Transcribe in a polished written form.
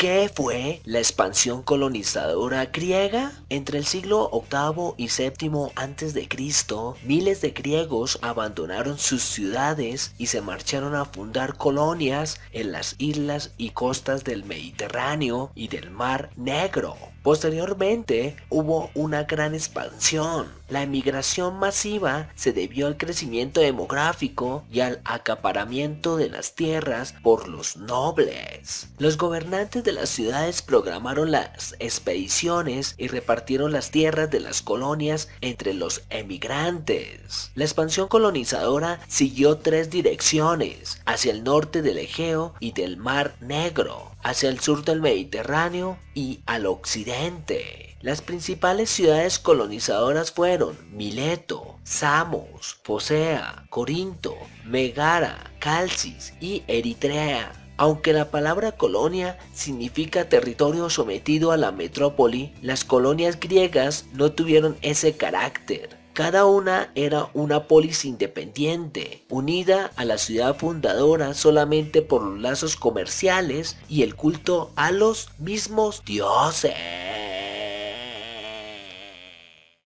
¿Qué fue la expansión colonizadora griega? Entre el siglo VIII y VII a.C., miles de griegos abandonaron sus ciudades y se marcharon a fundar colonias en las islas y costas del Mediterráneo y del Mar Negro. Posteriormente, hubo una gran expansión. La emigración masiva se debió al crecimiento demográfico y al acaparamiento de las tierras por los nobles. Los gobernantes de las ciudades programaron las expediciones y repartieron las tierras de las colonias entre los emigrantes. La expansión colonizadora siguió tres direcciones: hacia el norte del Egeo y del Mar Negro, hacia el sur del Mediterráneo y al occidente. Las principales ciudades colonizadoras fueron Mileto, Samos, Focea, Corinto, Megara, Calcis y Eritrea. Aunque la palabra colonia significa territorio sometido a la metrópoli, las colonias griegas no tuvieron ese carácter. Cada una era una polis independiente, unida a la ciudad fundadora solamente por los lazos comerciales y el culto a los mismos dioses.